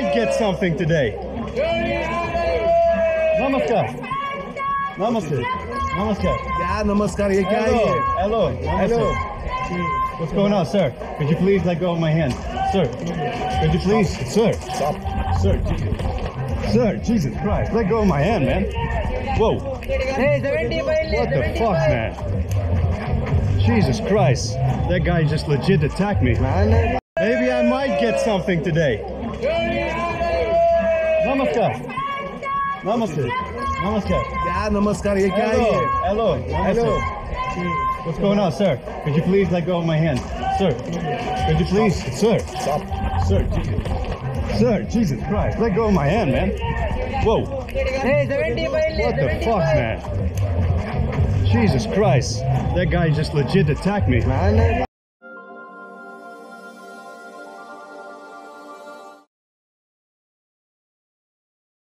might get something today. Namaskar. Namaste. Namaskar. Yeah, namaskar. Hello. Hello. Hello. What's going on, sir? Could you please let go of my hand? Sir. Could you please? Sir. Stop. Sir. Sir, Jesus Christ. Let go of my hand, man. Whoa. What the fuck, man? Jesus Christ. That guy just legit attacked me. Maybe I might get something today. Namaskar. Namaste. Namaskar. Yeah, namaskar. Hello. Hello. Hello. What's going on, sir? Could you please let go of my hand? Sir. Could you please? Sir. Stop. Sir. Sir, Jesus Christ. Let go of my hand, man. Whoa. What the fuck, man? Jesus Christ. That guy just legit attacked me.